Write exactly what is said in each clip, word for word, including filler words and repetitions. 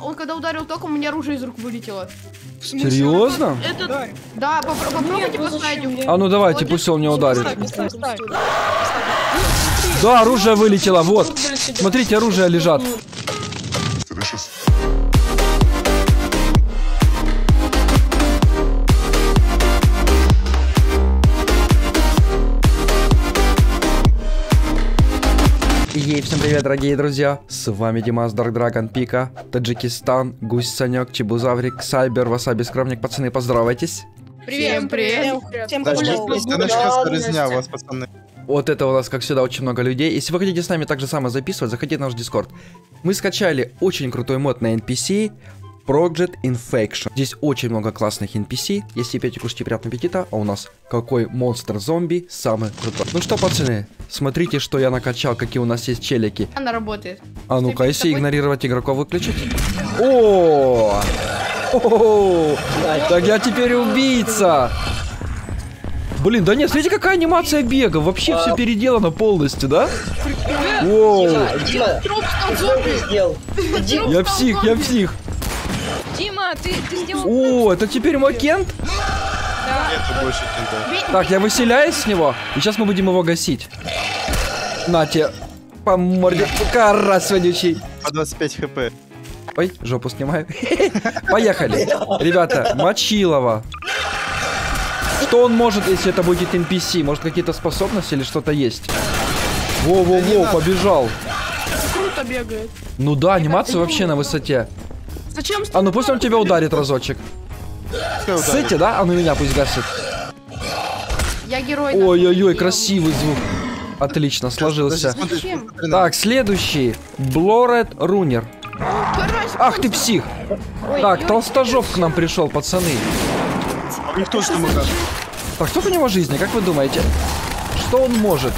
он когда ударил током, у меня оружие из рук вылетело. Серьезно? Это... Это... Да, попро попробуйте поставить. А ну давайте, пусть он меня ударит. Да, оружие вылетело, вот. Смотрите, оружие лежат. Ей, всем привет, дорогие друзья! С вами Димас, Дарк Драгон, Пика, Таджикистан, Гусь, Санек, Чебузаврик, Сайбер, Васаби, Скромник. Пацаны, поздравайтесь! Привет, привет! Всем привет! Вот это у нас, как всегда, очень много людей. Если вы хотите с нами так же самое записывать, заходите на наш Discord. Мы скачали очень крутой мод на эн пи си Project Infection. Здесь очень много классных эн пи си. Если пьете, кушайте, приятного аппетита. А у нас какой монстр-зомби самый крутой. Ну что, пацаны, смотрите, что я накачал, какие у нас есть челики. Она работает. А ну-ка, если игнорировать игроков, выключить. О! Так я теперь убийца. Блин, да нет, смотрите, какая анимация бега. Вообще все переделано полностью, да? Воу. Я псих, я псих. Дима, ты, ты сделал... О, это теперь мой Кент? Да. Нет, больше Кента. Так, я выселяюсь с него, и сейчас мы будем его гасить. На тебе, по морде, карась вонючий. По двадцать пять хп. Ой, жопу снимаю. Поехали. Ребята, Мочилова. Что он может, если это будет эн пи си? Может, какие-то способности или что-то есть? Во-во-во, побежал. Круто бегает. Ну да, анимация вообще на высоте. Зачем? А ну пусть он тебя ударит разочек. Сыти, да? А ну меня пусть гасит. Я герой. Ой-ой-ой, красивый звук. Отлично, сложился. Так, следующий. Блорет Рунер. Ах ты псих. Так, толстожоп к нам пришел, пацаны. Так, сколько у него жизни, как вы думаете? Что он может?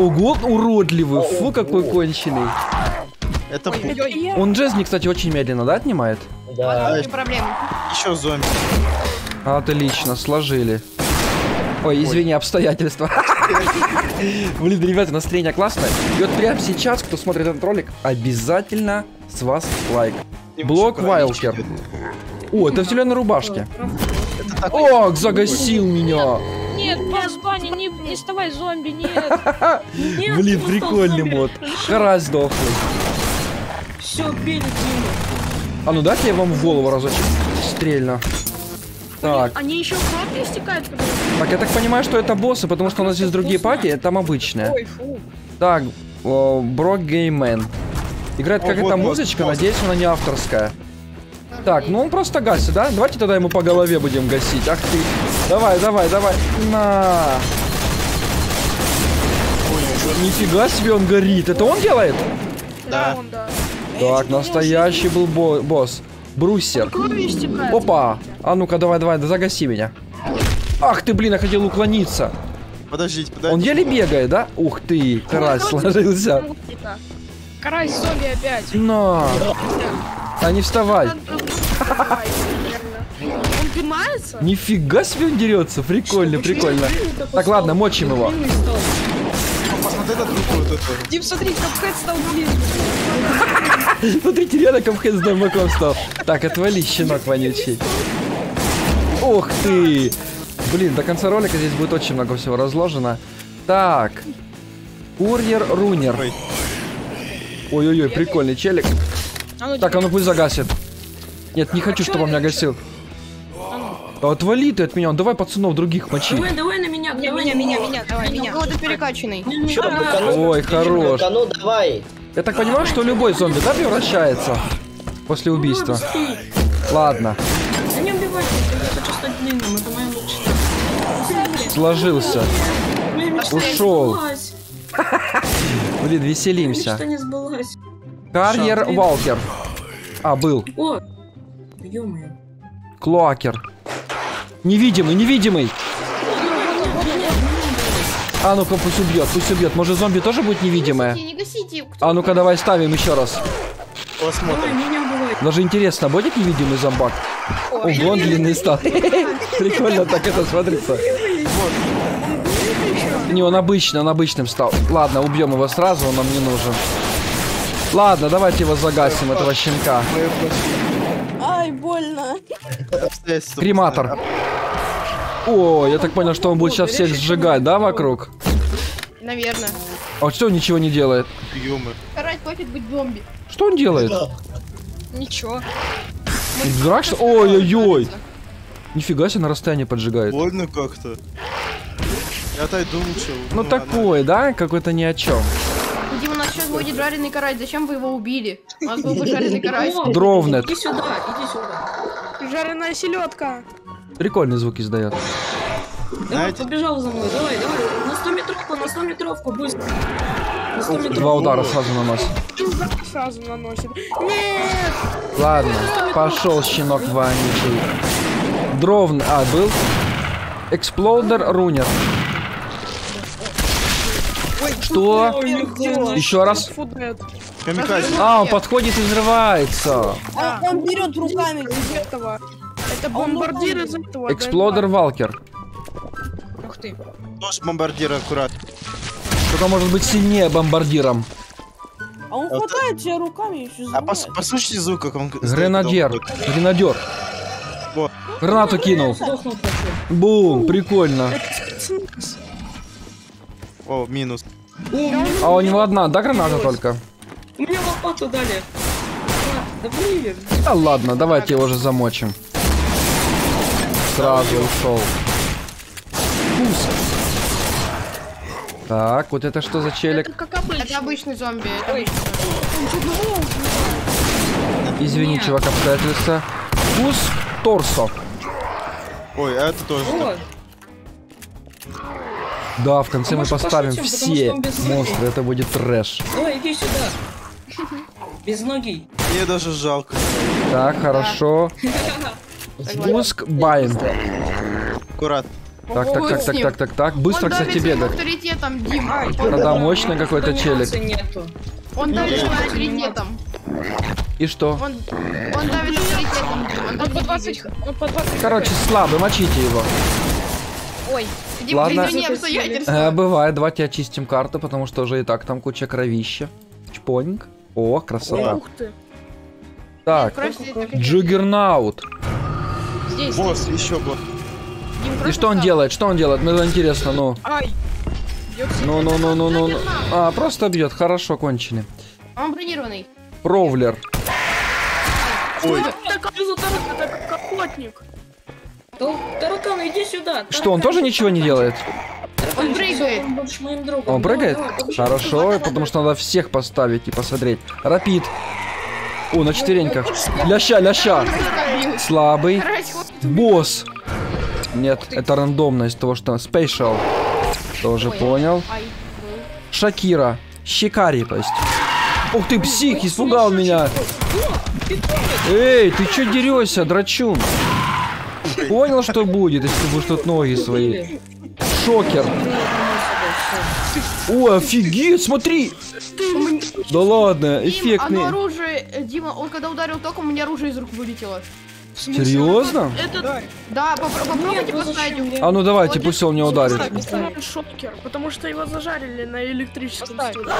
Ого, уродливый. Фу, какой конченый. Это Ой, я, я... Он джезни, кстати, очень медленно, да, отнимает? Да. А, еще зомби. Отлично, сложили. Ой, извини, Ой. обстоятельства. Блин, ребята, настроение классное. И вот прямо сейчас, кто смотрит этот ролик, обязательно с вас лайк. Блок Вайлкер. О, это в зеленой рубашке. Ох, загасил меня. Нет, Баня, не, не вставай, зомби, нет. Блин, прикольный мод. Карась сдохнул. Все, бей. А ну дайте я вам в голову разочек стрельно. Так. Они еще кровью стекают. Так, я так понимаю, что это боссы, потому что у нас здесь другие пати, там обычные. Ой, фу. Так, Брок Геймен. Играет какая-то музычка, надеюсь, она не авторская. Так, ну он просто гасит, да? Давайте тогда ему по голове будем гасить. Ах ты. Давай, давай, давай. На. Нифига себе, он горит. Это он делает? Да. Так, настоящий был бо босс. Бруссер. Опа. А ну-ка, давай, давай, да загаси меня. Ах ты, блин, я хотел уклониться. Подождите, подождите. Он еле бегает, да? Ух ты, карась сложился. Карась зомби опять. На. А не вставай. Он пинается? Нифига себе он дерется. Прикольно, прикольно. Так, ладно, мочим его. Дим, смотри, капхэт стал близким. Смотрите, реально капхэт с домбаком стал. Так, отвали, щенок вонючий. Ух ты. Блин, до конца ролика здесь будет очень много всего разложено. Так. Курьер Рунер. Ой-ой-ой, прикольный челик. Так, а ну пусть загасит. Нет, не хочу, чтобы он меня гасил. Отвали ты от меня, давай пацанов других мочи. Давай, давай на меня, давай на меня, меня, давай меня. Кого-то перекачанный. Ой, хорош. Я так понимаю, что любой зомби, да, превращается после убийства. Ладно. Сложился. Ушел. Блин, веселимся. Карьер Валкер. А, был. О, ё-моё. Клоакер. Невидимый, невидимый. А ну-ка, пусть убьет, пусть убьет. Может, зомби тоже будет невидимое? Не гасите, не гасите. А ну-ка, давай ставим еще раз. Посмотрим. Даже интересно, будет невидимый зомбак? Ой, он длинный стал. Прикольно так это смотрится. Не, он обычный, он обычным стал. Ладно, убьем его сразу, он нам не нужен. Ладно, давайте его загасим, этого щенка. Ай, больно. Крематор. О, я так понял, что он будет сейчас всех сжигать, да, вокруг? Наверное. А что он ничего не делает? Карать, хватит быть зомби. Что он делает? Ничего. Играешь? Ой-ой-ой. Нифига себе, на расстоянии поджигает. Больно как-то. Я отойду лучше. Ну, ну такой, да? Какой-то ни о чем. Дима, у нас сейчас будет жареный карась. Зачем вы его убили? У нас был бы жареный карась. Дровнет. Иди сюда, иди сюда. Жареная селедка. Прикольный звук издает. Давай, побежал за мной. Давай, давай. На сто метровку, на сто метровку. Быстро. На сто метровку. Два удара сразу наносит. Сразу наносит. Нет! Ладно, пошел щенок вонючий. Дровн, а, был. Эксплодер, рунер. Что? Еще раз. А, он подходит и взрывается. А, он берет руками из этого. Это бомбардир из этого. Эксплодер, валкер. Ух ты. Нож бомбардира аккурат. Только может быть сильнее бомбардиром. А он хватает тебя руками еще. А послушайте звук, как он. Гренадер. Гренадер. Гранату кинул. Бум, прикольно. О, минус. А у него одна, да, граната только? Мне лопату дали. Да ладно, давайте его же замочим. Сразу ушел. Так, вот это что за челик? Это обычный зомби. Извини, чувак, обстоятельства. Вкус торсо. Ой, а это тоже. Да, в конце мы поставим все монстры, это будет трэш. Ой, иди сюда. Без ноги. Мне даже жалко. Так, хорошо. Спуск байн. Аккуратно. Так, так, так, так, так, так, так. Быстро, кстати, бегать. Надо мощный какой-то челик. Он давит авторитетом. И что? Он, он давит авторитетом. Он по двадцать. Короче, слабый, мочите его. Ой, ладно, э, бывает, давайте очистим карту, потому что уже и так там куча кровища. Чпоньк. О, красота. Ух ты. Так, Джугернаут. Здесь. Босс, еще босс. И что он делает? Что он делает? Ну, интересно, ну. Ай. Ну, ну, ну, ну, ну. А, просто бьет. Хорошо, кончили. Он бронированный. Провлер. Ой. Таракан, иди сюда. Что, он тоже ничего не делает? Он прыгает. Он прыгает? Хорошо, потому что надо всех поставить и посмотреть. Рапид. О, на четвереньках. Ляща, ляща. Слабый. Босс. Нет, это рандомно из того, что... Спейшал. Тоже понял. Шакира. Щикари, то есть. Ух ты, псих, испугал меня. Эй, ты чё дерешься, драчун? Понял, что будет, если ты будешь тут ноги свои. Шокер. О, офигеть, смотри. Да ладно, эффектный. Дима, оружие, Дима, он когда ударил током, у меня оружие из рук вылетело. Серьезно? Это... Да, попро попробуйте поставить. А ну давайте, пусть он не ударит. Шокер, потому что его зажарили на электрическом стуле.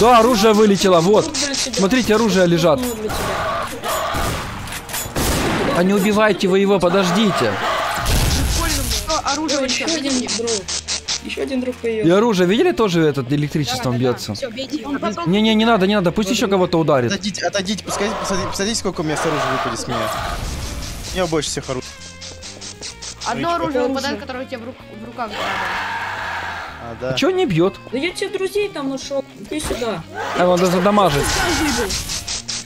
Да, оружие вылетело, вот. Смотрите, оружие лежат. А не убивайте вы его, подождите. Оружие еще один друг. Еще один друг появился. И оружие, видели, тоже этот электричеством бьется? Не-не, не надо, не надо, пусть еще кого-то ударит. Отойдите, отойдите, посмотрите, сколько у меня оружия выпадет с меня. У меня больше всех оружия. Одно оружие выпадает, которое у тебя в руках. А чего не бьет? Да я тебе друзей там нашел, иди сюда. А он даже дамажит.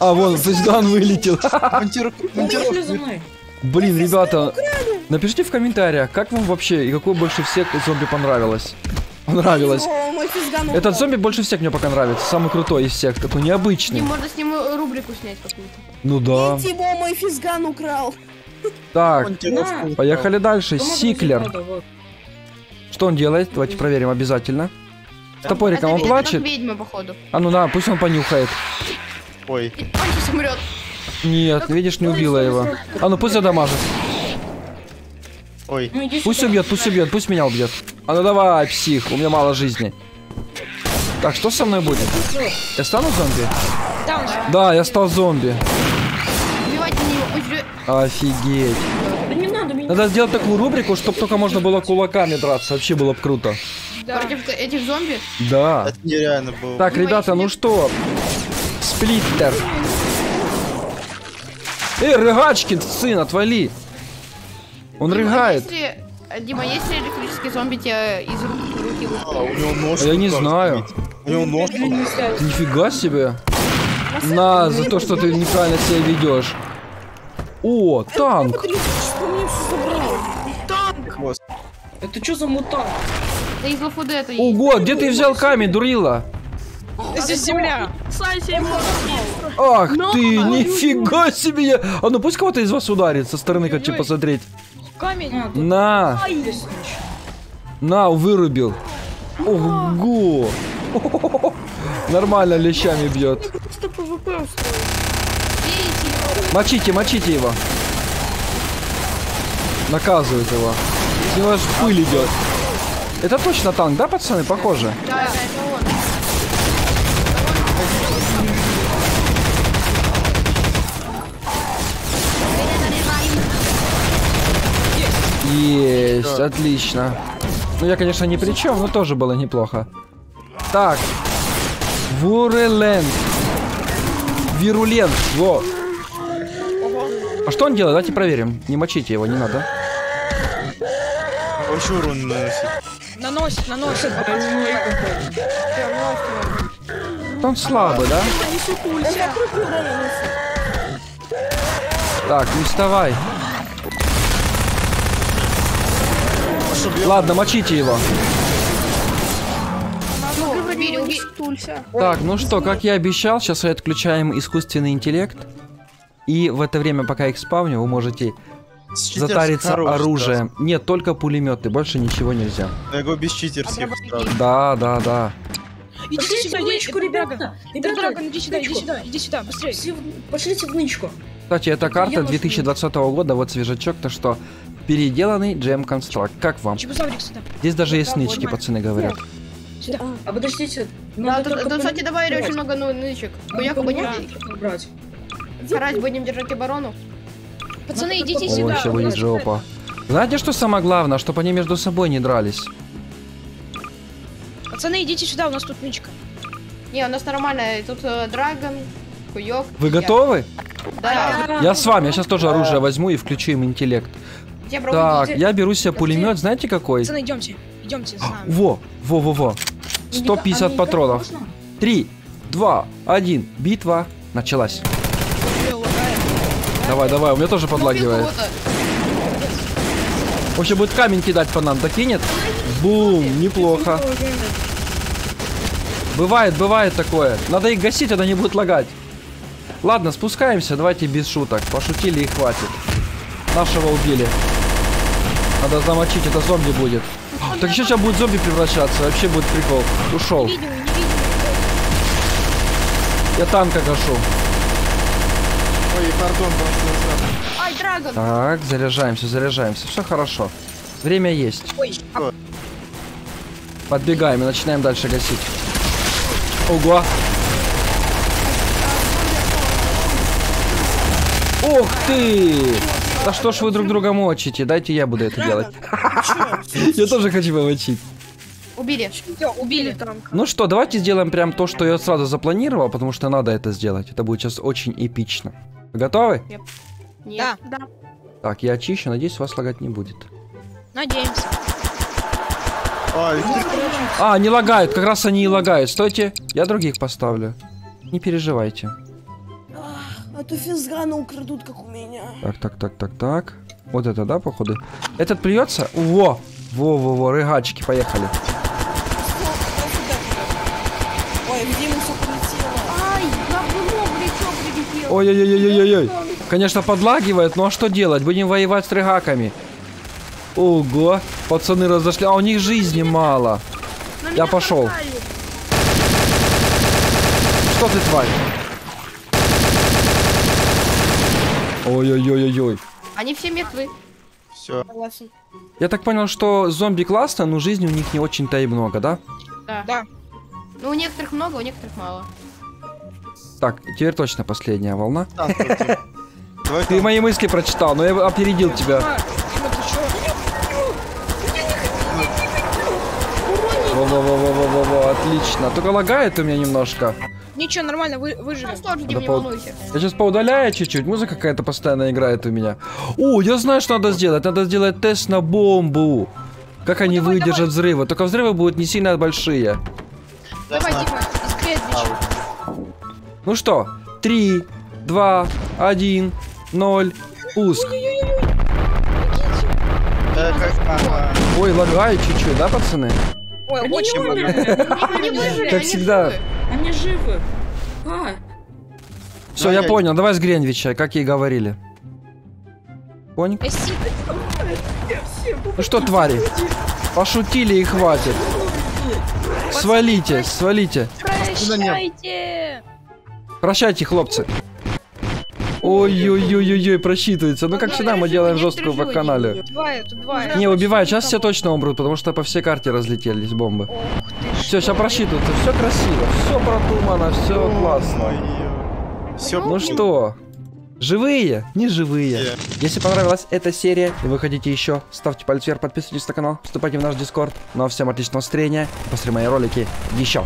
А, вон, фейсган вылетел. Блин, ребята, напишите в комментариях, как вам вообще и какой больше всех зомби понравилось. Понравилось. Этот зомби больше всех мне пока нравится. Самый крутой из всех, такой необычный. Можно с ним рубрику снять какую-то. Ну да. Его мой физган украл. Так, поехали дальше. Сиклер. Что он делает? Давайте проверим обязательно. С топориком он плачет. Ведьма, походу. А ну да, пусть он понюхает. Ой. Он сейчас умрет. Нет, видишь, не убила его. А ну пусть задамажит. Ой. Пусть убьет, пусть убьет, пусть меня убьет. А ну давай, псих, у меня мало жизни. Так, что со мной будет? Я стану зомби? Да, он... да, я стал зомби. Убивать его. Офигеть. Да не надо, меня... надо сделать такую рубрику, чтобы только можно было кулаками драться. Вообще было бы круто. Да. Против этих зомби? Да. Это нереально было. Так, ребята, ну что? Сплиттер. Эй, Рыгачкин, сын, отвали. Он Дима, рыгает. Если... Дима, есть ли электрические зомби тебе из руки выпадают? Я не знаю. У него нож. Ты нифига себе. На, за то, что ты неправильно себя ведешь. О, танк. Танк. Это что за мутант? Ого, где ты взял камень, дурила? Здесь земля. Ах ты, нифига себе. А ну пусть кого-то из вас ударит со стороны, хочу посмотреть. На. На, вырубил. Ого. Нормально лещами бьет. Мочите, мочите его. Наказывает его. У него аж пыль идет. Это точно танк, да, пацаны? Похоже. Да, это он. Есть, да. Отлично. Ну я, конечно, ни при чем, но тоже было неплохо. Так. Вурелент. Вирулент. Во. А что он делает? Давайте проверим. Не мочите его, не надо. Большой урон наносит. Наносит, наносит. Он слабый, да? Так, не вставай. Ладно, мочите его. Так, ну что, как я обещал, сейчас мы отключаем искусственный интеллект. И в это время, пока я их спавню, вы можете затариться оружием. Раз. Нет, только пулеметы, больше ничего нельзя. Я его без читерских. Да, да, да. Идите сюда, нычку, ребята. Ребята, иди сюда, иди сюда, иди сюда, быстрее. Пошлите в нычку. Кстати, эта карта две тысячи двадцатого года, вот свежачок, то что... Переделанный джем конструкт. Как вам? Здесь даже есть нычки, пацаны говорят. Сюда. А подождите. Да, тут, тут, кстати, добавили очень много нычек. Буяку будем брать. Карась будем держать оборону. Пацаны, идите сюда. Вообще будет жопа. Знаете, что самое главное? Чтобы они между собой не дрались. Пацаны, идите сюда, у нас тут нычка. Не, у нас нормально. Тут э, драгон, куёк. Вы готовы? Да. да. Я с вами. Я сейчас тоже оружие возьму и включу им интеллект. Я так, я беру себе пулемет, знаете какой? Пацаны, идемте, идемте. Во, во, во, во. сто пятьдесят патронов. три, два, один, битва началась. Давай, давай, у меня тоже подлагивает. Вообще будет камень кидать по нам, докинет. Бум, неплохо. Бывает, бывает такое. Надо их гасить, это не будет лагать. Ладно, спускаемся, давайте без шуток. Пошутили и хватит. Нашего убили. Надо замочить, это зомби будет. Он так еще сейчас будет зомби превращаться, вообще будет прикол. Ушел. Не видел, не видел. Я танка гашу. Ой, пардон, ай, драгон. Так, заряжаемся, заряжаемся. Все хорошо. Время есть. Ой. Подбегаем и начинаем дальше гасить. Ого. Ух ты! Да что ж вы друг друга мочите? Дайте я буду это делать. Я тоже хочу помочить. Убили. Убили танка. Ну что, давайте сделаем прям то, что я сразу запланировал, потому что надо это сделать. Это будет сейчас очень эпично. Вы готовы? Да. Так, я очищу. Надеюсь, вас лагать не будет. Надеемся. А, не лагают. Как раз они и лагают. Стойте, я других поставлю. Не переживайте. А то физгана украдут, как у меня. Так, так, так, так, так. Вот это, да, походу? Этот плюется? Во! Во-во-во, рыгачки, поехали. Ой-ой-ой-ой-ой-ой. Конечно, подлагивает, но а что делать? Будем воевать с рыгаками. Ого, пацаны разошли. А у них жизни мало. Я пошел. Что ты, тварь? Ой-ой-ой-ой-ой. Они все мертвы. Все. Я так понял, что зомби классно, но жизни у них не очень-то и много, да? Да. Да. Ну, у некоторых много, у некоторых мало. Так, теперь точно последняя волна. Ты мои мысли прочитал, но я опередил тебя. Во-во-во-во-во-во, отлично. Только лагает у меня немножко. Ничего, нормально, вы, выживем. Надо не по... Я сейчас поудаляю чуть-чуть, музыка какая-то постоянно играет у меня. О, я знаю, что надо сделать. Надо сделать тест на бомбу. Как ну, они давай, выдержат давай. взрывы. Только взрывы будут не сильно большие. Давай, Дима, искрей отвечу. Ну что, три, два, один, ноль, пуск. Ой, лагает чуть-чуть, да, пацаны? Ой, они очень много. Как всегда. Они живы. А. Все, я понял. Давай с Гринвича, как ей говорили. Понял? Ну что, твари? Пошутили и хватит. Свалите, свалите. Прощайте. Прощайте, хлопцы. Ой-ой-ой-ой-ой, просчитывается. Ну, как всегда, мы делаем жесткую по канале. Не, убивай. Сейчас все точно умрут, потому что по всей карте разлетелись бомбы. Все, сейчас просчитывается. Все красиво, все продумано, все классно. Ну что, живые? Не живые. Если понравилась эта серия и вы хотите еще, ставьте палец вверх, подписывайтесь на канал, вступайте в наш Discord. Ну а всем отличного настроения. После мои ролики еще.